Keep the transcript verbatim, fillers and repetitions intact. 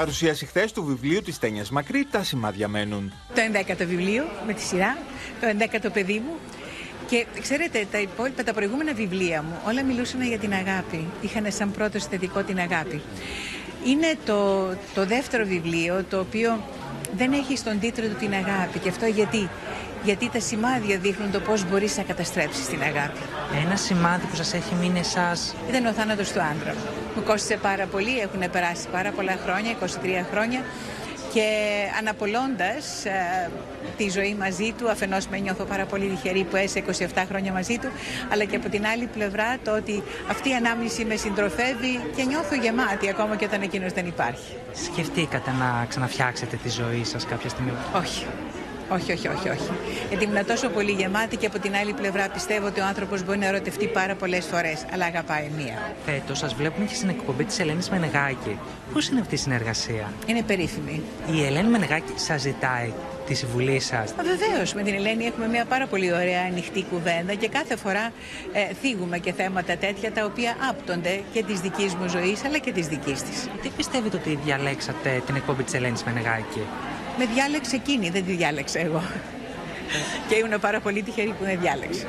Παρουσίαση χθες του βιβλίου της Τένιας Μακρή, Τα σημάδια μένουν. Το ενδέκατο βιβλίο με τη σειρά, το ενδέκατο παιδί μου. Και ξέρετε, τα υπόλοιπα, τα προηγούμενα βιβλία μου, όλα μιλούσαν για την αγάπη. Είχαν σαν πρώτο συστατικό την αγάπη. Είναι το, το δεύτερο βιβλίο, το οποίο δεν έχει στον τίτλο του την αγάπη. Και αυτό γιατί? Γιατί τα σημάδια δείχνουν το πώς μπορείς να καταστρέψεις την αγάπη. Ένα σημάδι που σας έχει μείνει εσάς ήταν ο θάνατος του άντρα μου. Μου κόστησε πάρα πολύ, έχουν περάσει πάρα πολλά χρόνια, είκοσι τρία χρόνια. Και αναπολώντας ε, τη ζωή μαζί του, αφενός με νιώθω πάρα πολύ τυχερή που έζησα είκοσι επτά χρόνια μαζί του, αλλά και από την άλλη πλευρά το ότι αυτή η ανάμνηση με συντροφεύει και νιώθω γεμάτη ακόμα και όταν εκείνος δεν υπάρχει. Σκεφτήκατε να ξαναφτιάξετε τη ζωή σας κάποια στιγμή? Όχι. Όχι, όχι, όχι, όχι. Γιατί ήμουν τόσο πολύ γεμάτη και από την άλλη πλευρά πιστεύω ότι ο άνθρωπος μπορεί να ερωτευτεί πάρα πολλές φορές, αλλά αγαπάει μία. Φέτος σας βλέπουμε και στην εκπομπή της Ελένης Μενεγάκη. Πώς είναι αυτή η συνεργασία? Είναι περίφημη. Η Ελένη Μενεγάκη σας ζητάει τη συμβουλή σας? Βεβαίως, με την Ελένη έχουμε μια πάρα πολύ ωραία ανοιχτή κουβέντα και κάθε φορά ε, θίγουμε και θέματα τέτοια τα οποία άπτονται και της δικής μου ζωής αλλά και της δικής της. Τι πιστεύετε ότι διαλέξατε την εκπομπή της Ελένης Μενεγάκη? Με διάλεξε εκείνη, δεν τη διάλεξα εγώ. Και ήμουν πάρα πολύ τυχερή που με διάλεξε.